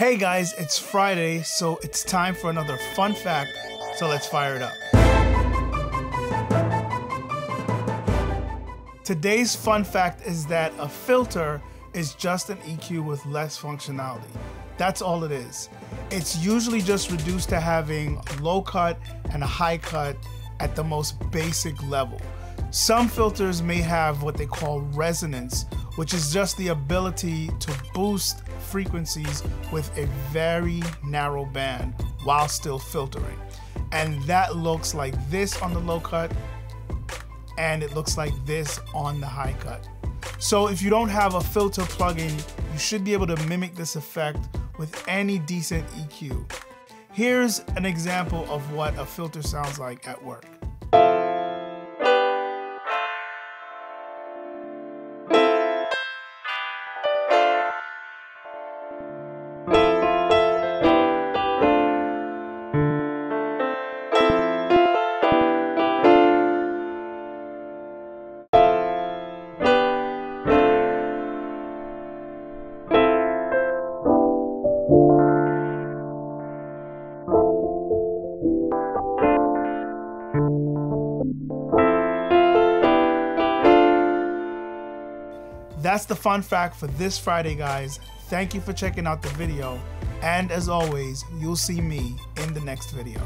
Hey guys, it's Friday, so it's time for another fun fact, so let's fire it up. Today's fun fact is that a filter is just an EQ with less functionality. That's all it is. It's usually just reduced to having a low cut and a high cut at the most basic level. Some filters may have what they call resonance, which is just the ability to boost frequencies with a very narrow band while still filtering. And that looks like this on the low cut, and it looks like this on the high cut. So if you don't have a filter plugin, you should be able to mimic this effect with any decent EQ. Here's an example of what a filter sounds like at work. That's the fun fact for this Friday, guys. Thank you for checking out the video. And as always, you'll see me in the next video.